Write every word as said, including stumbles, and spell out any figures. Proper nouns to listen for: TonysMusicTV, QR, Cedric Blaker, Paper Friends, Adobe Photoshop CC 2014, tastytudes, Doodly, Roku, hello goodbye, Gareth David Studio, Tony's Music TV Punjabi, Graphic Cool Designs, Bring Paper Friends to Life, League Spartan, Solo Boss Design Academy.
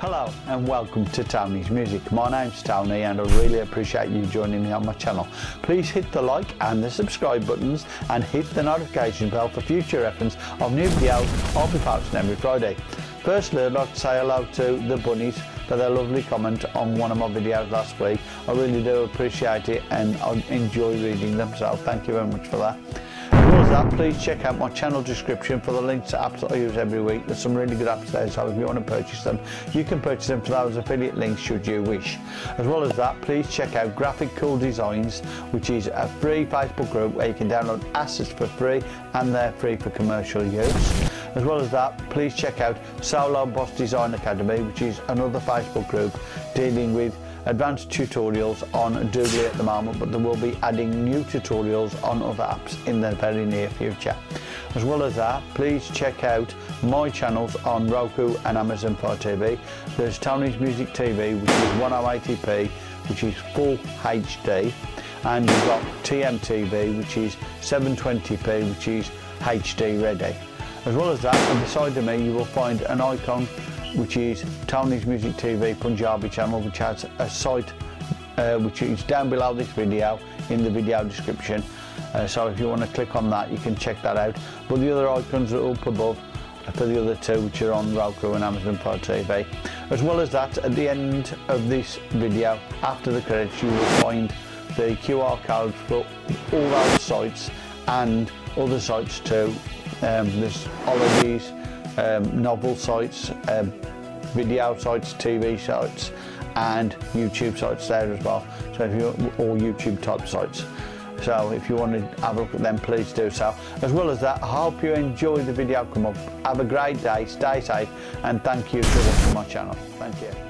Hello and welcome to Tony's Music. My name's Tony and I really appreciate you joining me on my channel. Please hit the like and the subscribe buttons and hit the notification bell for future reference of new videos I'll be posting every Friday. Firstly, I'd like to say hello to the bunnies for their lovely comment on one of my videos last week. I really do appreciate it and I enjoy reading them, so thank you very much for that. That, please check out my channel description for the links to apps that I use every week. There's some really good apps there, so if you want to purchase them, you can purchase them for those affiliate links should you wish. As well as that, please check out Graphic Cool Designs, which is a free Facebook group where you can download assets for free and they're free for commercial use. As well as that, please check out Solo Boss Design Academy, which is another Facebook group dealing with advanced tutorials on Doodly at the moment, but they will be adding new tutorials on other apps in the very near future. As well as that, please check out my channels on Roku and Amazon Fire T V. There's Tony's Music T V, which is ten eighty p, which is full H D, and you've got T M T V, which is seven twenty p, which is H D ready. As well as that, on the side of me you will find an icon which is Tony's Music T V Punjabi channel, which has a site uh, which is down below this video in the video description, uh, so if you want to click on that you can check that out. But the other icons are up above for the other two, which are on Roku and Amazon Fire T V. As well as that, at the end of this video, after the credits, you will find the Q R code for all those sites and other sites too. Um, there's all of these um, novel sites, um, video sites, T V sites and YouTube sites there as well, so if you all YouTube type sites, so if you want to have a look at them, please do so. As well as that, I hope you enjoy the video come up. Have a great day, stay safe and thank you for watching my channel. Thank you.